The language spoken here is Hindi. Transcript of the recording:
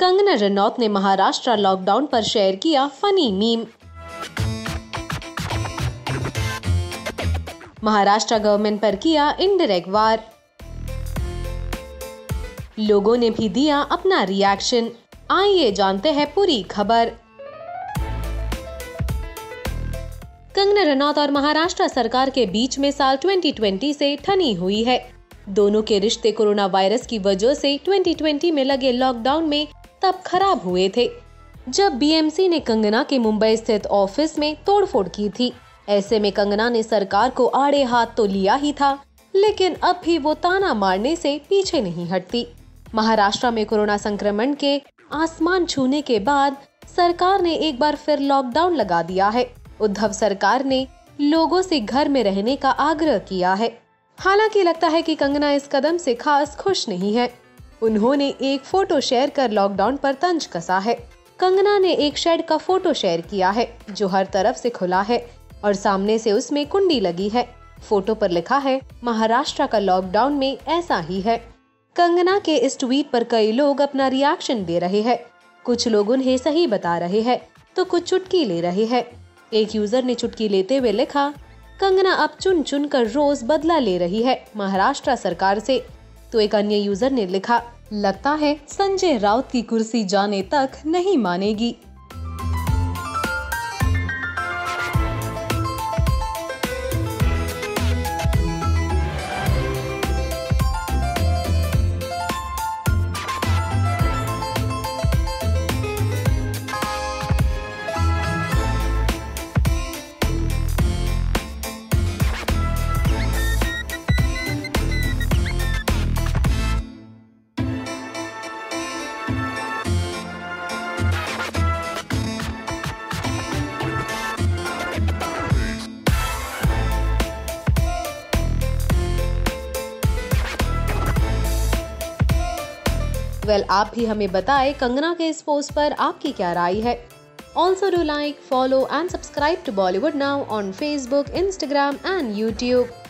कंगना रनौत ने महाराष्ट्र लॉकडाउन पर शेयर किया फनी मीम। महाराष्ट्र गवर्नमेंट पर किया इनडायरेक्ट वार, लोगों ने भी दिया अपना रिएक्शन। आइए जानते हैं पूरी खबर। कंगना रनौत और महाराष्ट्र सरकार के बीच में साल 2020 से ठनी हुई है। दोनों के रिश्ते कोरोना वायरस की वजह से 2020 में लगे लॉकडाउन में तब खराब हुए थे, जब बीएमसी ने कंगना के मुंबई स्थित ऑफिस में तोड़फोड़ की थी। ऐसे में कंगना ने सरकार को आड़े हाथ तो लिया ही था, लेकिन अब भी वो ताना मारने से पीछे नहीं हटती। महाराष्ट्र में कोरोना संक्रमण के आसमान छूने के बाद सरकार ने एक बार फिर लॉकडाउन लगा दिया है। उद्धव सरकार ने लोगों से घर में रहने का आग्रह किया है। हालांकि लगता है कि कंगना इस कदम से खास खुश नहीं है। उन्होंने एक फोटो शेयर कर लॉकडाउन पर तंज कसा है। कंगना ने एक शेड का फोटो शेयर किया है जो हर तरफ से खुला है और सामने से उसमें कुंडी लगी है। फोटो पर लिखा है, महाराष्ट्र का लॉकडाउन में ऐसा ही है। कंगना के इस ट्वीट पर कई लोग अपना रिएक्शन दे रहे हैं। कुछ लोग उन्हें सही बता रहे हैं तो कुछ चुटकी ले रहे हैं। एक यूजर ने चुटकी लेते हुए लिखा, कंगना अब चुन चुन कर रोज बदला ले रही है महाराष्ट्र सरकार से। तो एक अन्य यूजर ने लिखा, लगता है संजय राउत की कुर्सी जाने तक नहीं मानेगी। वेल, आप भी हमें बताएं कंगना के इस पोस्ट पर आपकी क्या राय है। Also do like, follow and subscribe to Bollywood now on Facebook, Instagram and YouTube.